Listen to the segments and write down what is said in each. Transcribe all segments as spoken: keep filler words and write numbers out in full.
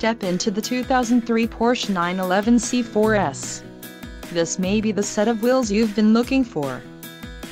step into the two thousand three Porsche nine eleven C four S. This may be the set of wheels you've been looking for.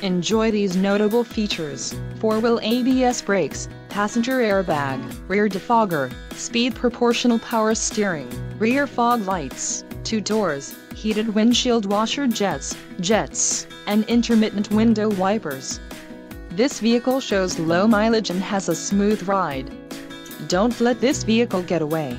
Enjoy these notable features: four-wheel A B S brakes, passenger airbag, rear defogger, speed proportional power steering, rear fog lights, two doors, heated windshield washer jets, jets, and intermittent window wipers. This vehicle shows low mileage and has a smooth ride. Don't let this vehicle get away.